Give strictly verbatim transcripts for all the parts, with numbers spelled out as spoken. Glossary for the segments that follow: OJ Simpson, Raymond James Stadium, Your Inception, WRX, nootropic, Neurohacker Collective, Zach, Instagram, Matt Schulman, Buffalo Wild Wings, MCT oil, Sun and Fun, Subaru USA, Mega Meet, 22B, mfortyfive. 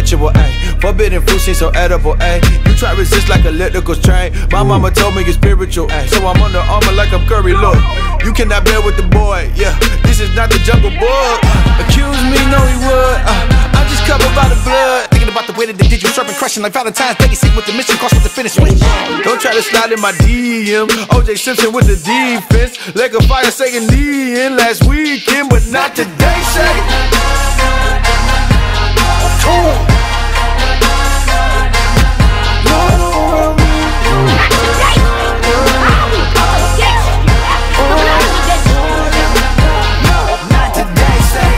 perpetual, ayy. Forbidden fruit seems so edible, ayy. You try resist like elliptical strain. My mama told me it's spiritual, ayy. So I'm under armor like I'm Curry, look. You cannot bear with the boy, yeah. This is not the Jungle Book. Accuse me, no he would. Uh, I'm just covered by the blood. Thinking about the way that they did you, serving crushing like Valentine's Day. You see what the mission cost with the finish switch. Don't try to slide in my D M. O J Simpson with the defense. Leg of fire saying knee in last weekend, but not today, say. Ooh. No. Not today, say.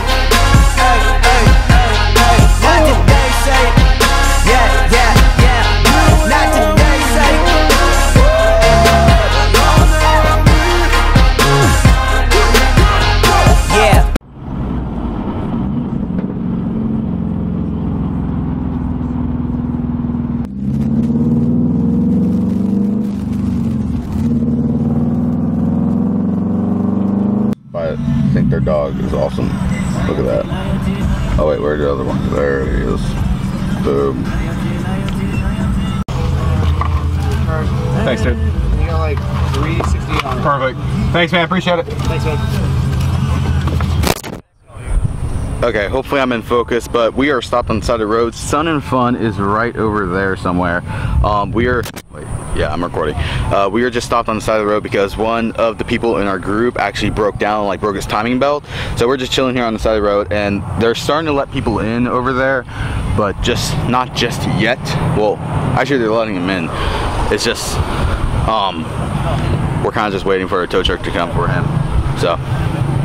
Hey, hey, hey, hey. Not today, say. Yeah, yeah, yeah. Not today, say. Yeah. I think their dog is awesome. Look at that. Oh wait, where's the other one? There he is. Boom. Thanks, dude. You got like three sixty on it. Perfect. Thanks, man. Appreciate it. Thanks, man. Okay, hopefully I'm in focus, but we are stopped on the side of the road. Sun and Fun is right over there somewhere. Um, we are... Wait. Yeah, I'm recording. Uh, we were just stopped on the side of the road because one of the people in our group actually broke down, like broke his timing belt. So we're just chilling here on the side of the road, and they're starting to let people in over there, but just not just yet. Well, actually they're letting them in. It's just, um, we're kind of just waiting for a tow truck to come for him. So,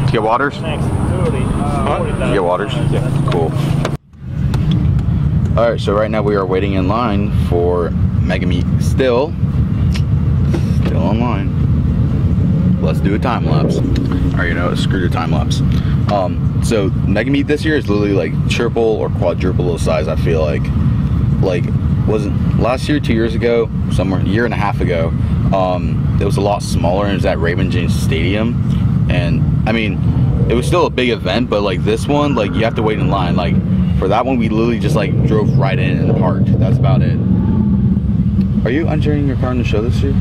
did you get waters? Thanks. Huh? You get waters? Yeah. Cool. All right, so right now we are waiting in line for Mega Meet, still, still online. Let's do a time lapse. Or you know, screw the time lapse. Um, so Mega Meet this year is literally like triple or quadruple the size. I feel like, like wasn't last year, two years ago, somewhere a year and a half ago. Um, it was a lot smaller and it was at Raymond James Stadium, and I mean, it was still a big event, but like this one, like you have to wait in line. Like for that one, we literally just like drove right in and parked. That's about it. Are you entering your car in the show this year?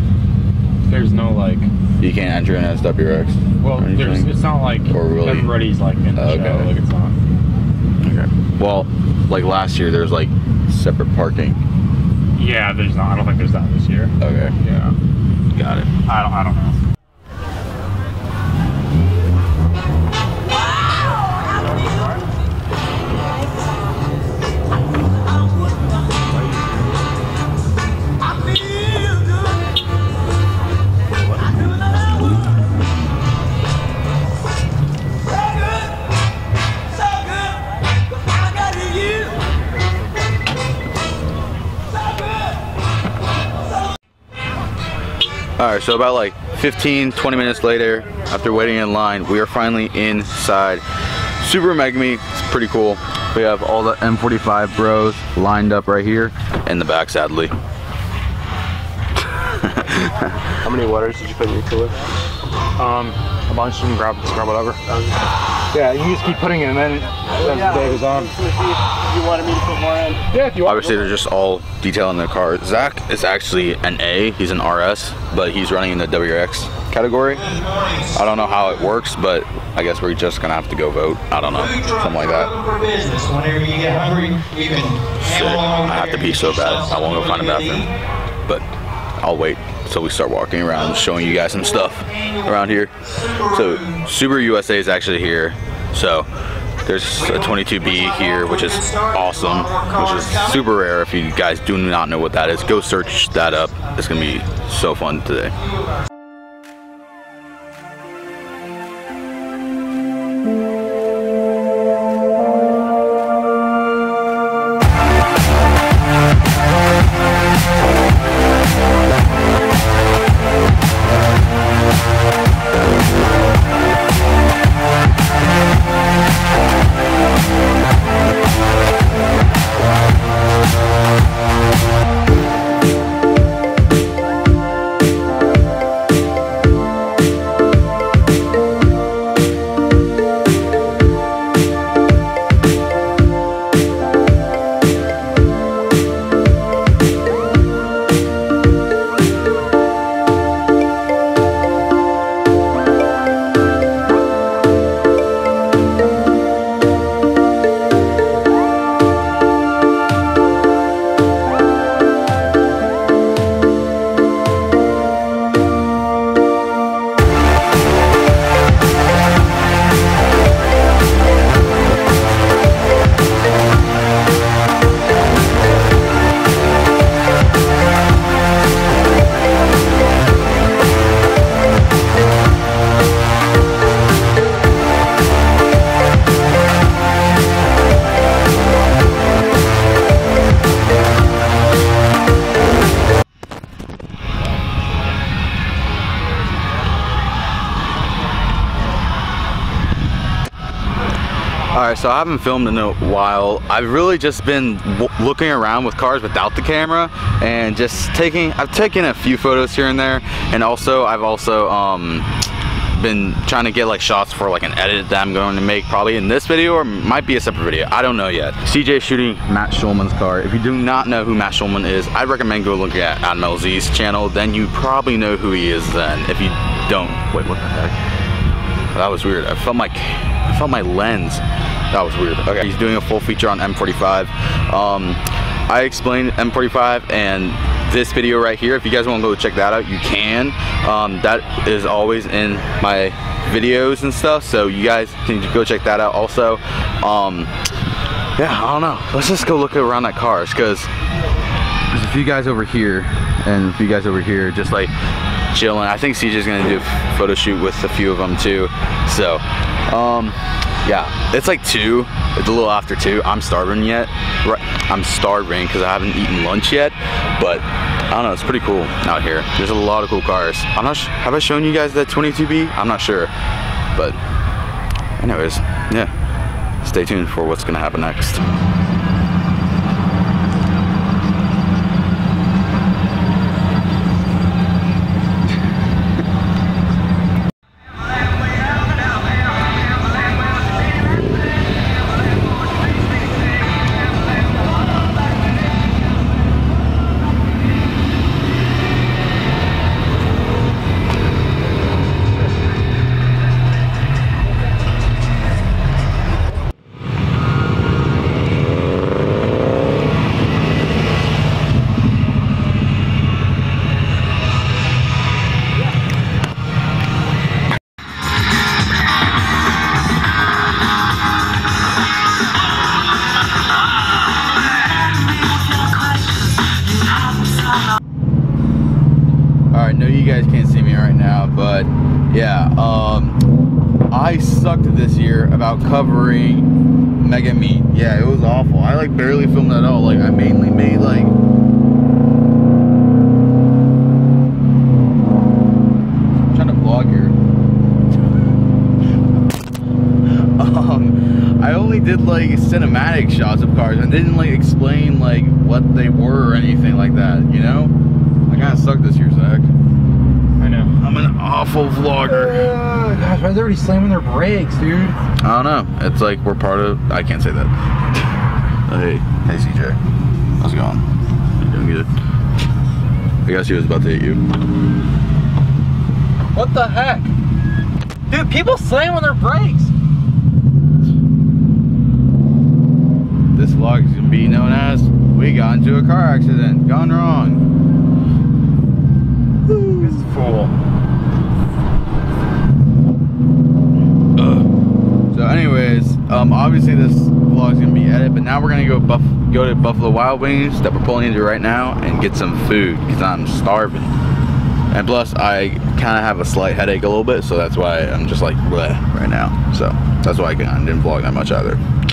There's no like... You can't enter in as W R X? Well, there's, it's not like or really? everybody's like in the okay. show, like it's not. Okay. Well, like last year there's like separate parking. Yeah, there's not. I don't think there's that this year. Okay. Yeah. Got it. I don't, I don't know. Alright, so about like fifteen, twenty minutes later, after waiting in line, we are finally inside Super Mega Meet. It's pretty cool. We have all the M forty-five bros lined up right here in the back, sadly. How many waters did you put in your cooler? Um, a bunch. You can grab, grab whatever. Yeah, you just keep putting it in and then as the day goes on. You wanted me to put more in? Yeah, if you want. Obviously, they're just all detailing their car. Zach is actually an A. He's an R S, but he's running in the W R X category. I don't know how it works, but I guess we're just going to have to go vote. I don't know. Something like that. Shit, I have to pee so bad. I won't go find a bathroom, but I'll wait. So we start walking around, showing you guys some stuff around here. So Subaru U S A is actually here. So there's a twenty-two B here, which is awesome, which is super rare. If you guys do not know what that is, go search that up. It's gonna be so fun today. Alright, so I haven't filmed in a while. I've really just been w looking around with cars without the camera and just taking, I've taken a few photos here and there, and also I've also um, been trying to get like shots for like an edit that I'm going to make probably in this video, or might be a separate video, I don't know yet. C J shooting Matt Schulman's car. If you do not know who Matt Schulman is, I recommend go look at Adam L Z's channel, then you probably know who he is then. If you don't, wait, what the heck? That was weird. I felt my, I felt my lens. That was weird. Okay, he's doing a full feature on M forty-five. Um, I explained M forty-five and this video right here. If you guys want to go check that out, you can. Um, that is always in my videos and stuff, so you guys can go check that out also. Um, yeah, I don't know. Let's just go look around at cars, because there's a few guys over here and a few guys over here, just like chilling. I think C J's gonna do a photo shoot with a few of them too. So, um, yeah, it's like two. It's a little after two. I'm starving yet. I'm starving because I haven't eaten lunch yet. But I don't know. It's pretty cool out here. There's a lot of cool cars. I'm not. Sh have I shown you guys that twenty-two B? I'm not sure. But, anyways, yeah. Stay tuned for what's gonna happen next. I sucked this year about covering Mega Meet. Yeah, it was awful. I like barely filmed at all. Like I mainly made like I'm trying to vlog here. um, I only did like cinematic shots of cars. I didn't like explain like what they were or anything like that. You know, I kind of sucked this year, Zach. I know. I'm an awful vlogger. Oh my gosh, why are they already slamming their brakes, dude? I don't know. It's like we're part of... I can't say that. Hey. Hey, C J. How's it going? You doing good? I guess he was about to hit you. What the heck? Dude, people slam on their brakes. This vlog is going to be known as, we got into a car accident. Gone wrong. This is cool. Ugh. So anyways, um, obviously this vlog's gonna be edited, but now we're gonna go buff go to Buffalo Wild Wings that we're pulling into right now and get some food because I'm starving. And plus, I kind of have a slight headache a little bit, so that's why I'm just like bleh right now. So that's why I, I didn't vlog that much either.